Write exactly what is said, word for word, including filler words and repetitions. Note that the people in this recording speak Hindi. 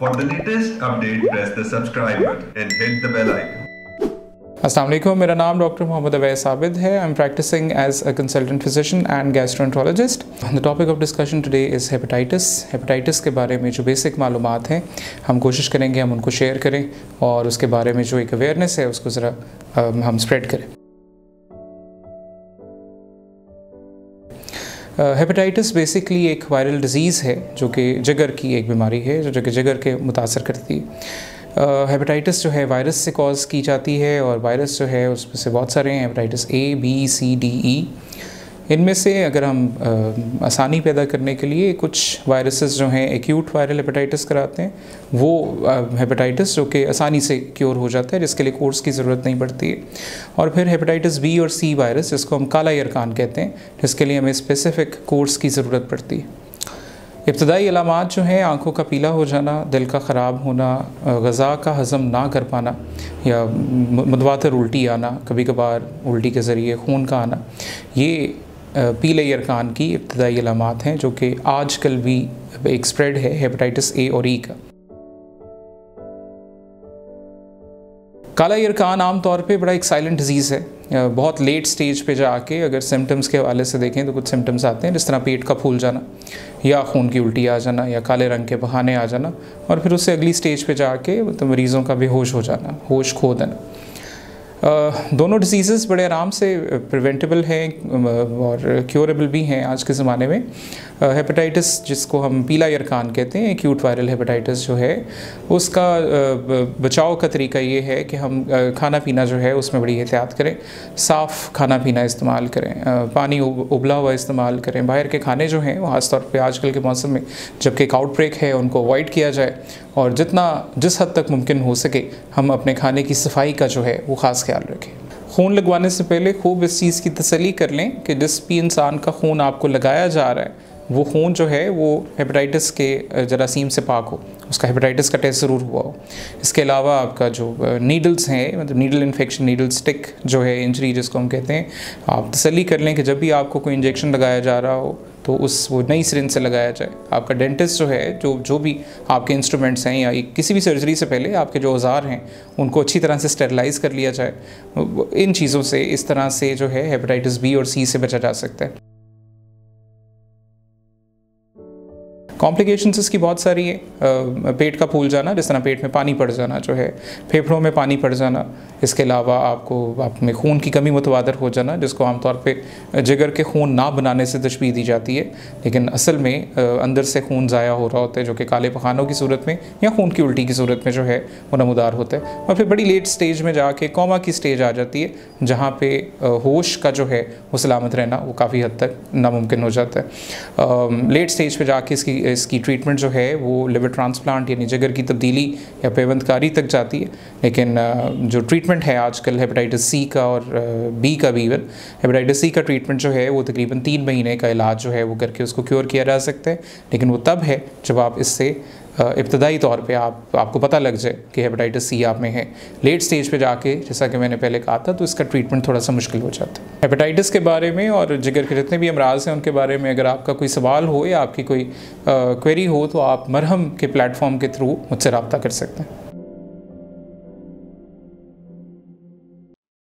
For the latest update, press the subscribe button and hit the bell icon. अस्सलाम वालेकुम, मेरा नाम डॉक्टर मोहम्मद अवैस आबिद है. I am practising as a consultant physician and gastroenterologist. The topic of discussion today is hepatitis. Hepatitis के बारे में जो बेसिक मालूमात हैं हम कोशिश करेंगे हम उनको शेयर करें और उसके बारे में जो एक अवेयरनेस है उसको ज़रा हम स्प्रेड करें. हेपेटाइटिस uh, बेसिकली एक वायरल डिज़ीज़ है जो कि जिगर की एक बीमारी है जो कि जिगर के मुतासर करती है. हेपेटाइटिस uh, जो है वायरस से कॉज की जाती है और वायरस जो है उसमें से बहुत सारे हैं. Hepatitis A, B, C, D, E. इनमें से अगर हम uh, आसानी पैदा करने के लिए कुछ वायरसेस जो हैं एक्यूट वायरल हेपेटाइटिस कराते हैं. वो हेपेटाइटिस uh, जो कि आसानी से क्योर हो जाता है जिसके लिए कोर्स की ज़रूरत नहीं पड़ती है. और फिर हेपेटाइटिस बी और सी वायरस जिसको हम काला यरकान कहते हैं जिसके लिए हमें स्पेसिफिक कोर्स की ज़रूरत पड़ती है. इब्तदाई अलामात जो हैं आँखों का पीला हो जाना, दिल का ख़राब होना, ग़ज़ा का हज़म ना कर पाना या मुतवातर उल्टी आना, कभी कभार उल्टी के ज़रिए खून का आना, ये पीले यरकान की इब्तदाई अलामात हैं जो कि आजकल भी एक स्प्रेड है हेपेटाइटिस ए और ई का. काला यरकान आम तौर पे बड़ा एक साइलेंट डिज़ीज़ है. बहुत लेट स्टेज पे जाके अगर सिम्टम्स के हवाले से देखें तो कुछ सिम्टम्स आते हैं जिस तरह पेट का फूल जाना या खून की उल्टी आ जाना या काले रंग के बहाने आ जाना और फिर उससे अगली स्टेज पे जाके तो मरीज़ों का बेहोश हो जाना, होश खो देना. दोनों डिजीज़ बड़े आराम से प्रिवेंटेबल हैं और क्योरेबल भी हैं आज के ज़माने में. हेपेटाइटिस जिसको हम पीला यरकान कहते हैं, एक्यूट वायरल हेपेटाइटिस जो है, उसका बचाव का तरीका ये है कि हम खाना पीना जो है उसमें बड़ी एहतियात करें. साफ़ खाना पीना इस्तेमाल करें, पानी उबला हुआ इस्तेमाल करें. बाहर के खाने जो हैं ख़ासतौर पर आजकल के मौसम में जबकि एक आउटब्रेक है उनको अवॉइड किया जाए और जितना जिस हद तक मुमकिन हो सके हम अपने खाने की सफाई का जो है वो ख़ास ख्याल रखें. खून लगवाने से पहले खूब इस चीज़ की तसल्ली कर लें कि जिस भी इंसान का खून आपको लगाया जा रहा है वो खून जो है वो हेपेटाइटिस के जरासीम से पाक हो, उसका हेपेटाइटिस का टेस्ट ज़रूर हुआ हो. इसके अलावा आपका जो नीडल्स हैं, मतलब नीडल इन्फेक्शन, नीडल स्टिक जो है इंजरी जिसको हम कहते हैं, आप तसल्ली कर लें कि जब भी आपको कोई इंजेक्शन लगाया जा रहा हो तो उस वो नई सिरिंज से लगाया जाए. आपका डेंटिस्ट जो है, जो जो भी आपके इंस्ट्रूमेंट्स हैं या किसी भी सर्जरी से पहले आपके जो औजार हैं उनको अच्छी तरह से स्टेरलाइज़ कर लिया जाए. इन चीज़ों से, इस तरह से जो है हेपेटाइटिस बी और सी से बचा जा सकता है. कॉम्प्लिकेशंस इसकी बहुत सारी हैं. पेट का फूल जाना, जिस तरह पेट में पानी पड़ जाना जो है, फेफड़ों में पानी पड़ जाना. इसके अलावा आपको आप में खून की कमी मुतवादर हो जाना जिसको आमतौर पे जिगर के खून ना बनाने से तशबीह दी जाती है, लेकिन असल में अंदर से खून ज़ाया हो रहा होता है जो कि काले पखानों की सूरत में या खून की उल्टी की सूरत में जो है वो नमूदार होता है. और फिर बड़ी लेट स्टेज में जाके कोमा की स्टेज आ जाती है जहाँ पे होश का जो है वो सलामत रहना वो काफ़ी हद तक नामुमकिन हो जाता है. लेट स्टेज पर जाके इसकी इसकी ट्रीटमेंट जो है वो लिवर ट्रांसप्लांट यानी जिगर की तब्दीली या पेवंदकारी तक जाती है, लेकिन जो ट्रीटमेंट है आजकल हेपेटाइटिस सी का और बी का भी, इवन हेपेटाइटिस सी का ट्रीटमेंट जो है वो तकरीबन तीन महीने का इलाज जो है वो करके उसको क्योर किया जा सकता है, लेकिन वो तब है जब आप इससे इब्तदाई तौर पे आप आपको पता लग जाए कि हेपेटाइटिस सी आप में है. लेट स्टेज पे जाके, जैसा कि मैंने पहले कहा था, तो इसका ट्रीटमेंट थोड़ा सा मुश्किल हो जाता है. हेपेटाइटिस के बारे में और जिगर के जितने भी अमराज हैं उनके बारे में अगर आपका कोई सवाल हो या आपकी कोई क्वेरी हो तो आप मरहम के प्लेटफॉर्म के थ्रू मुझसे रब्ता कर सकते हैं.